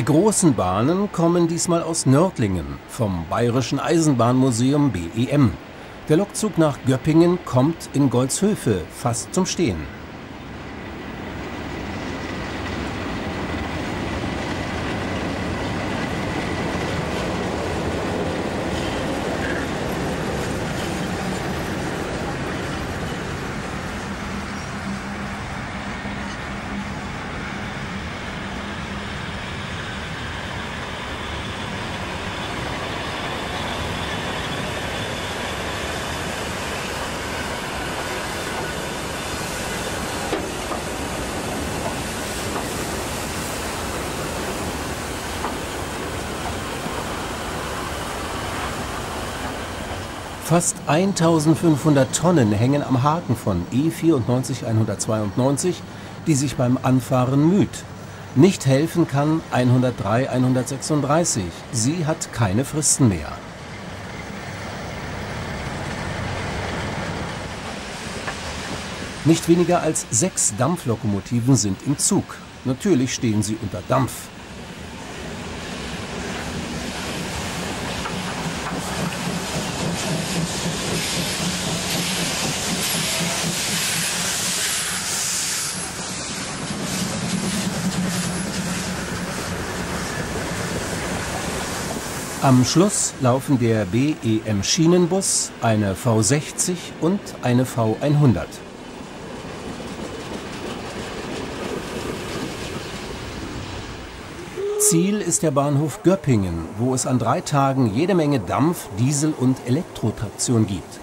Die großen Bahnen kommen diesmal aus Nördlingen, vom Bayerischen Eisenbahnmuseum BEM. Der Lokzug nach Göppingen kommt in Golzhöfe fast zum Stehen. Fast 1500 Tonnen hängen am Haken von E94-192, die sich beim Anfahren müht. Nicht helfen kann 103-136, sie hat keine Fristen mehr. Nicht weniger als 6 Dampflokomotiven sind im Zug. Natürlich stehen sie unter Dampf. Am Schluss laufen der BEM-Schienenbus, eine V60 und eine V100. Ziel ist der Bahnhof Göppingen, wo es an 3 Tagen jede Menge Dampf-, Diesel- und Elektrotraktion gibt.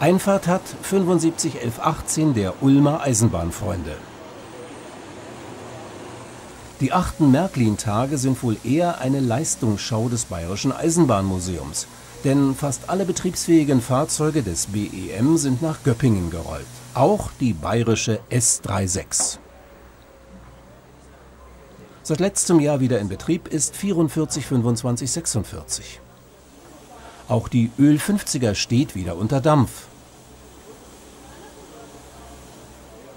Einfahrt hat 75 11 18 der Ulmer Eisenbahnfreunde. Die 8. Märklin-Tage sind wohl eher eine Leistungsschau des Bayerischen Eisenbahnmuseums, denn fast alle betriebsfähigen Fahrzeuge des BEM sind nach Göppingen gerollt, auch die bayerische S36. Seit letztem Jahr wieder in Betrieb ist 44 25 46. Auch die Öl 50er steht wieder unter Dampf.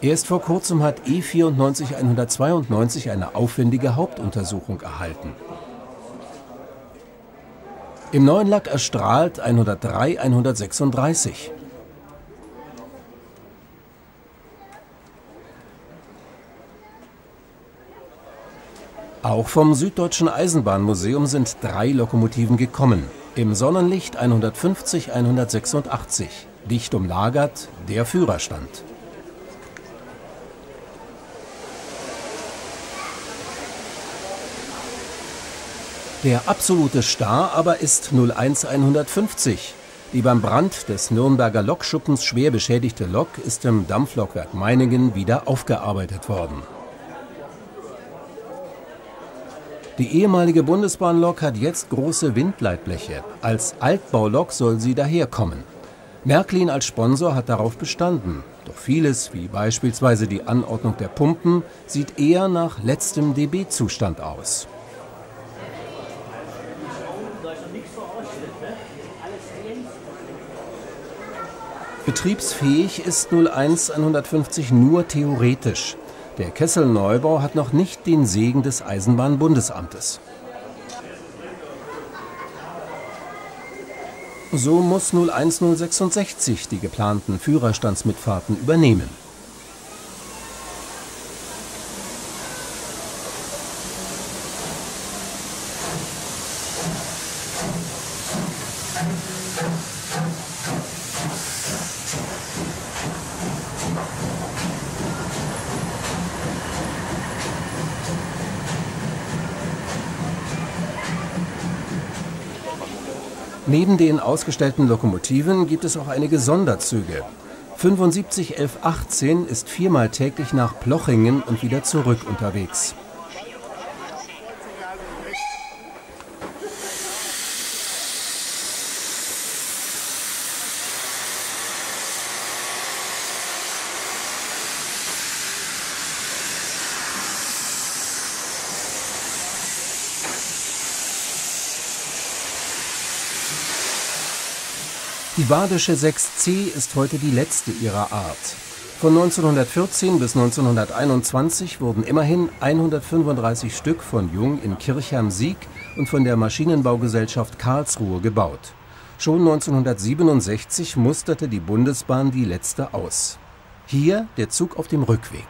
Erst vor kurzem hat E94-192 eine aufwendige Hauptuntersuchung erhalten. Im neuen Lack erstrahlt 103-136. Auch vom Süddeutschen Eisenbahnmuseum sind 3 Lokomotiven gekommen. Im Sonnenlicht 150-186. Dicht umlagert der Führerstand. Der absolute Star aber ist 01 150. Die beim Brand des Nürnberger Lokschuppens schwer beschädigte Lok ist im Dampflokwerk Meiningen wieder aufgearbeitet worden. Die ehemalige Bundesbahnlok hat jetzt große Windleitbleche. Als Altbaulok soll sie daherkommen. Märklin als Sponsor hat darauf bestanden. Doch vieles, wie beispielsweise die Anordnung der Pumpen, sieht eher nach letztem DB-Zustand aus. Betriebsfähig ist 01 150 nur theoretisch. Der Kesselneubau hat noch nicht den Segen des Eisenbahnbundesamtes. So muss 01 066 die geplanten Führerstandsmitfahrten übernehmen. Neben den ausgestellten Lokomotiven gibt es auch einige Sonderzüge. 75 11 18 ist 4-mal täglich nach Plochingen und wieder zurück unterwegs. Die badische 6C ist heute die letzte ihrer Art. Von 1914 bis 1921 wurden immerhin 135 Stück von Jung in Kirchheim-Sieg und von der Maschinenbaugesellschaft Karlsruhe gebaut. Schon 1967 musterte die Bundesbahn die letzte aus. Hier der Zug auf dem Rückweg.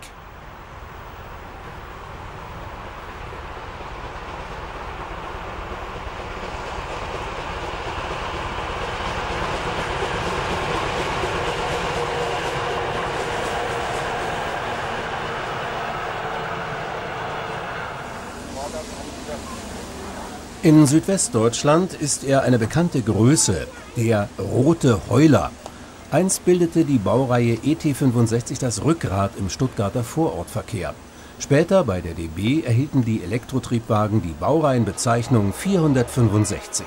In Südwestdeutschland ist er eine bekannte Größe, der Rote Heuler. Einst bildete die Baureihe ET65 das Rückgrat im Stuttgarter Vorortverkehr. Später bei der DB erhielten die Elektrotriebwagen die Baureihenbezeichnung 465.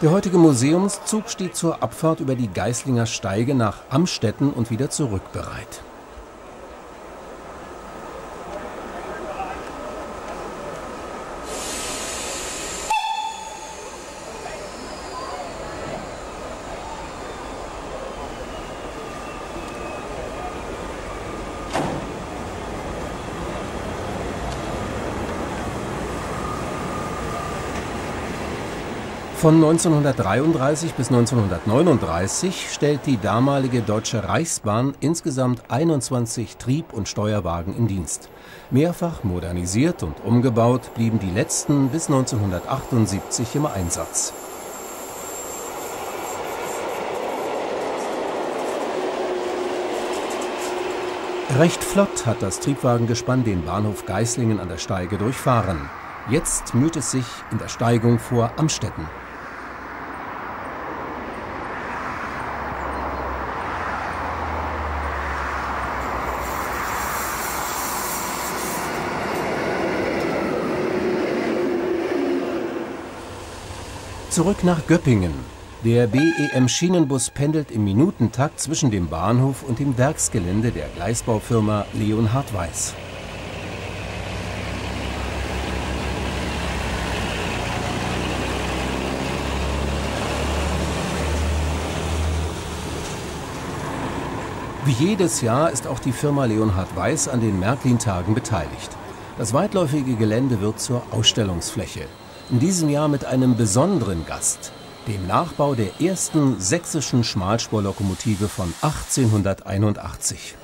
Der heutige Museumszug steht zur Abfahrt über die Geislinger Steige nach Amstetten und wieder zurück bereit. Von 1933 bis 1939 stellt die damalige Deutsche Reichsbahn insgesamt 21 Trieb- und Steuerwagen in Dienst. Mehrfach modernisiert und umgebaut blieben die letzten bis 1978 im Einsatz. Recht flott hat das Triebwagengespann den Bahnhof Geislingen an der Steige durchfahren. Jetzt müht es sich in der Steigung vor Amstetten. Zurück nach Göppingen. Der BEM-Schienenbus pendelt im Minutentakt zwischen dem Bahnhof und dem Werksgelände der Gleisbaufirma Leonhard Weiß. Wie jedes Jahr ist auch die Firma Leonhard Weiß an den Märklin-Tagen beteiligt. Das weitläufige Gelände wird zur Ausstellungsfläche. In diesem Jahr mit einem besonderen Gast, dem Nachbau der ersten sächsischen Schmalspurlokomotive von 1881.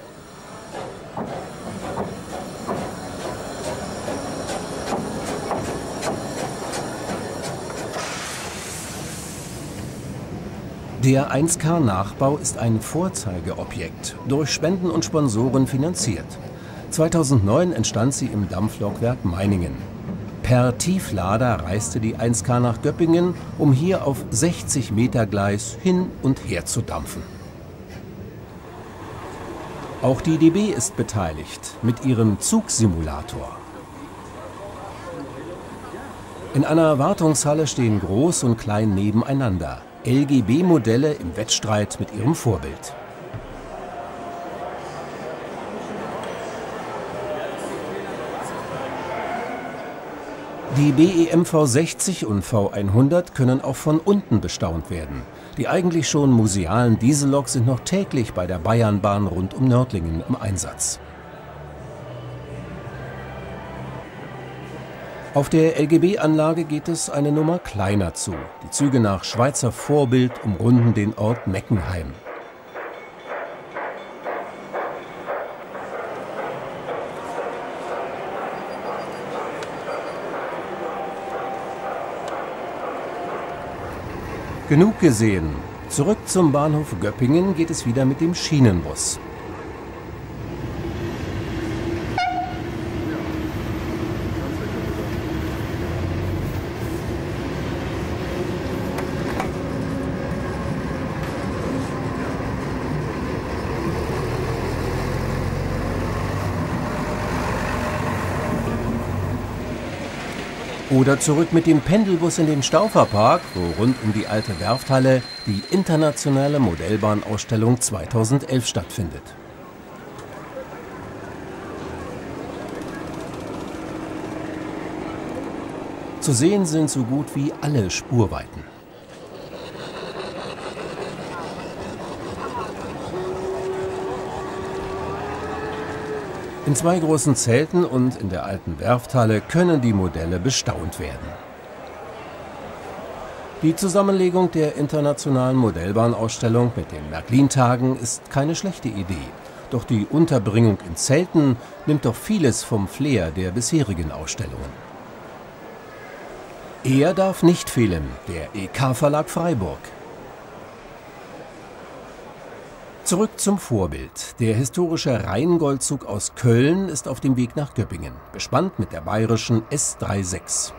Der 1K-Nachbau ist ein Vorzeigeobjekt, durch Spenden und Sponsoren finanziert. 2009 entstand sie im Dampflokwerk Meiningen. Per Tieflader reiste die 1K nach Göppingen, um hier auf 60 Meter Gleis hin und her zu dampfen. Auch die DB ist beteiligt mit ihrem Zugsimulator. In einer Wartungshalle stehen groß und klein nebeneinander, LGB-Modelle im Wettstreit mit ihrem Vorbild. Die BEM V60 und V100 können auch von unten bestaunt werden. Die eigentlich schon musealen Dieselloks sind noch täglich bei der Bayernbahn rund um Nördlingen im Einsatz. Auf der LGB-Anlage geht es eine Nummer kleiner zu. Die Züge nach Schweizer Vorbild umrunden den Ort Meckenheim. Genug gesehen. Zurück zum Bahnhof Göppingen geht es wieder mit dem Schienenbus. Oder zurück mit dem Pendelbus in den Stauferpark, wo rund um die alte Werfthalle die internationale Modellbahnausstellung 2011 stattfindet. Zu sehen sind so gut wie alle Spurweiten. In zwei großen Zelten und in der alten Werfthalle können die Modelle bestaunt werden. Die Zusammenlegung der internationalen Modellbahnausstellung mit den Märklin-Tagen ist keine schlechte Idee. Doch die Unterbringung in Zelten nimmt doch vieles vom Flair der bisherigen Ausstellungen. Er darf nicht fehlen, der EK-Verlag Freiburg. Zurück zum Vorbild. Der historische Rheingoldzug aus Köln ist auf dem Weg nach Göppingen, bespannt mit der bayerischen S36.